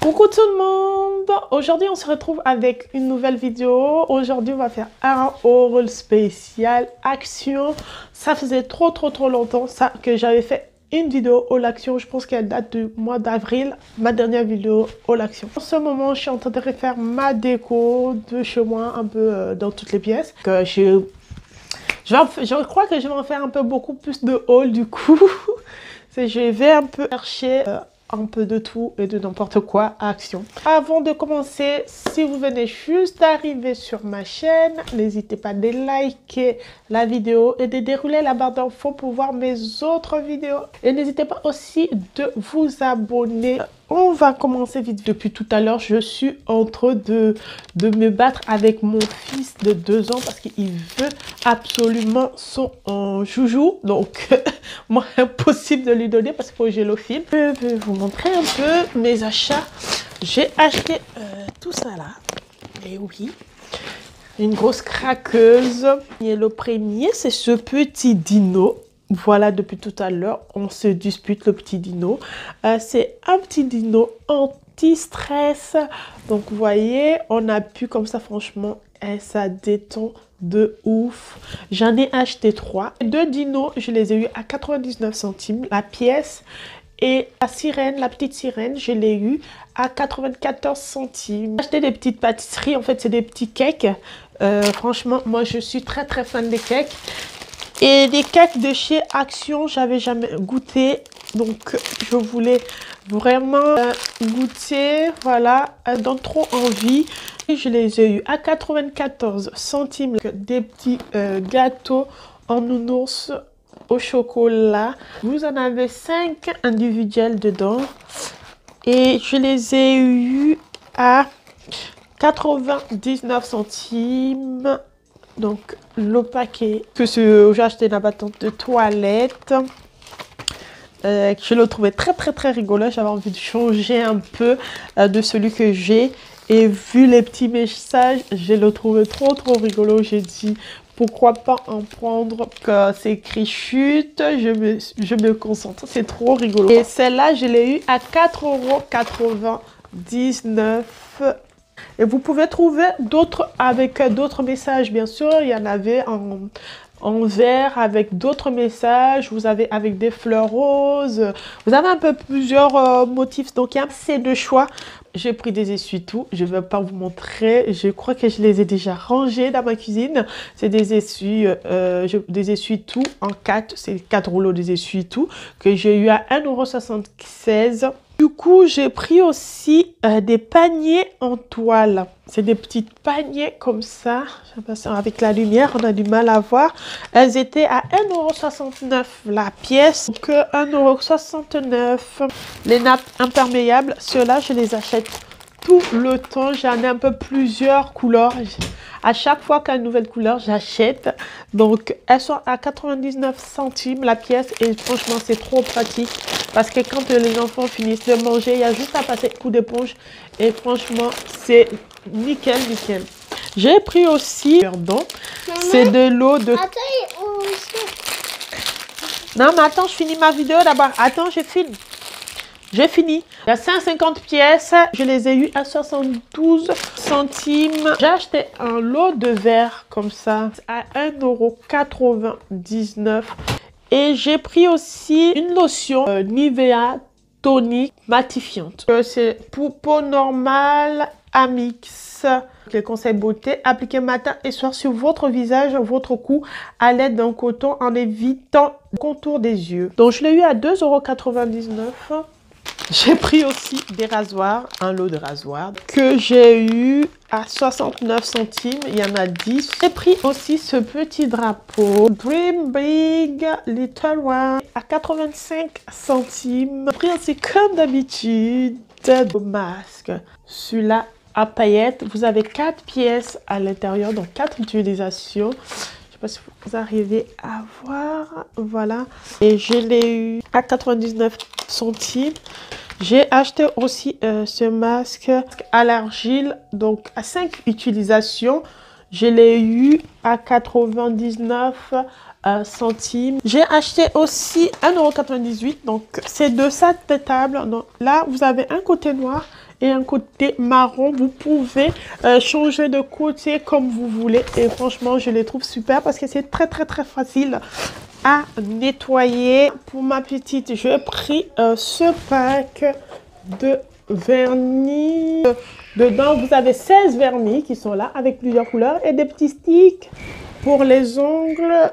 Coucou tout le monde! Aujourd'hui, on se retrouve avec une nouvelle vidéo. Aujourd'hui, on va faire un haul spécial Action. Ça faisait trop longtemps que j'avais fait une vidéo haul Action. Je pense qu'elle date du mois d'avril, ma dernière vidéo haul Action. En ce moment, je suis en train de refaire ma déco de chez moi un peu dans toutes les pièces. Je crois que je vais en faire un peu beaucoup plus de haul du coup. Je vais un peu chercher... un peu de tout et de n'importe quoi à Action. Avant de commencer, si vous venez juste d'arriver sur ma chaîne, n'hésitez pas à liker la vidéo et de dérouler la barre d'infos pour voir mes autres vidéos. Et n'hésitez pas aussi de vous abonner. On va commencer vite. Depuis tout à l'heure, je suis en train de me battre avec mon fils de 2 ans parce qu'il veut absolument son joujou. Donc, moi, impossible de lui donner parce qu'il faut que je le filme. Je vais vous montrer un peu mes achats. J'ai acheté tout ça là. Et oui, une grosse craqueuse. Et le premier, c'est ce petit dino. Voilà, depuis tout à l'heure, on se dispute le petit dino. C'est un petit dino anti-stress. Donc, vous voyez, on appuie comme ça, franchement, et ça détend de ouf. J'en ai acheté 3. 2 dinos, je les ai eu à 99 centimes, la pièce. Et la sirène, la petite sirène, je l'ai eu à 94 centimes. J'ai acheté des petites pâtisseries, en fait, c'est des petits cakes. Franchement, moi, je suis très fan des cakes. Et des cakes de chez Action, j'avais jamais goûté, donc je voulais vraiment goûter, voilà, elle donne trop envie. Et je les ai eu à 94 centimes, des petits gâteaux en nounours au chocolat. Vous en avez 5 individuels dedans et je les ai eu à 99 centimes. Donc, le paquet que j'ai acheté une battante de toilette. Je le trouvais très rigolo. J'avais envie de changer un peu de celui que j'ai. Et vu les petits messages, je le trouvais trop rigolo. J'ai dit, pourquoi pas en prendre que c'est écrit chute. Je me concentre. C'est trop rigolo. Et celle-là, je l'ai eu à 4,99 €. Et vous pouvez trouver d'autres avec d'autres messages, bien sûr. Il y en avait en vert avec d'autres messages. Vous avez avec des fleurs roses. Vous avez un peu plusieurs motifs. Donc, il y a assez de choix. J'ai pris des essuie-tout. Je ne vais pas vous montrer. Je crois que je les ai déjà rangés dans ma cuisine. C'est des essuie-tout en 4. C'est 4 rouleaux des essuie-tout que j'ai eu à 1,76 €. Du coup, j'ai pris aussi des paniers en toile. C'est des petits paniers comme ça. Avec la lumière, on a du mal à voir. Elles étaient à 1,69 € la pièce. Donc, 1,69 €. Les nappes imperméables, ceux-là, je les achète tout le temps. J'en ai un peu plusieurs couleurs. À chaque fois qu'il y a une nouvelle couleur, j'achète. Donc, elles sont à 99 centimes la pièce. Et franchement, c'est trop pratique. Parce que quand les enfants finissent de manger, il y a juste à passer coup d'éponge. Et franchement, c'est nickel. J'ai pris aussi... Pardon. C'est de l'eau de... Non, mais attends, je finis ma vidéo d'abord. Attends, je filme. J'ai fini. Il y a 150 pièces. Je les ai eues à 72 centimes. J'ai acheté un lot de verre comme ça à 1,99 €. Et j'ai pris aussi une lotion Nivea Tonique Matifiante. C'est pour peau normale Amix. Les conseils beauté, appliquez matin et soir sur votre visage, votre cou à l'aide d'un coton en évitant le contour des yeux. Donc je l'ai eu à 2,99 €. J'ai pris aussi des rasoirs, un lot de rasoirs que j'ai eu à 69 centimes. Il y en a 10. J'ai pris aussi ce petit drapeau Dream Big Little One à 85 centimes. J'ai pris aussi comme d'habitude de masque. Celui-là à paillettes. Vous avez 4 pièces à l'intérieur, donc 4 utilisations. Je ne sais pas si vous arrivez à voir. Voilà. Et je l'ai eu à 99 centimes. J'ai acheté aussi ce masque à l'argile. Donc, à 5 utilisations. Je l'ai eu à 99 centimes. J'ai acheté aussi 1,98 €. Donc, c'est deux sacs de table. Donc, là, vous avez un côté noir et un côté marron. Vous pouvez changer de côté comme vous voulez. Et franchement, je les trouve super parce que c'est très facile à nettoyer. Pour ma petite, j'ai pris ce pack de vernis. Dedans, vous avez 16 vernis qui sont là avec plusieurs couleurs et des petits sticks pour les ongles.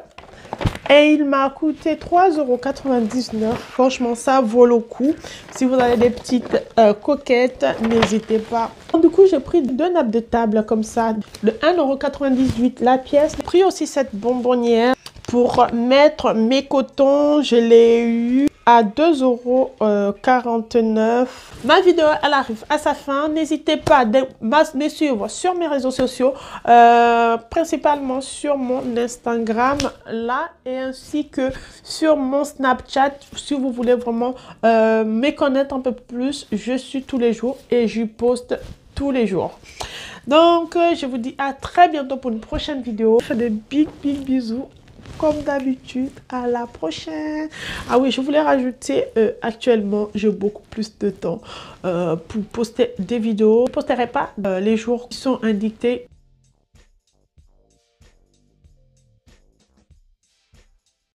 Et il m'a coûté 3,99 €. Franchement, ça vaut le coup. Si vous avez des petites coquettes, n'hésitez pas. Du coup, j'ai pris deux nappes de table comme ça. De 1,98 € la pièce. J'ai pris aussi cette bonbonnière pour mettre mes cotons. Je l'ai eu à 2,49 €. Ma vidéo, elle arrive à sa fin. N'hésitez pas à me suivre sur mes réseaux sociaux, principalement sur mon Instagram, là, et ainsi que sur mon Snapchat. Si vous voulez vraiment me connaître un peu plus, je suis tous les jours et je poste tous les jours. Donc, je vous dis à très bientôt pour une prochaine vidéo. Je fais des big bisous. Comme d'habitude, à la prochaine. Ah oui, je voulais rajouter, actuellement, j'ai beaucoup plus de temps pour poster des vidéos. Je ne posterai pas les jours qui sont indiqués.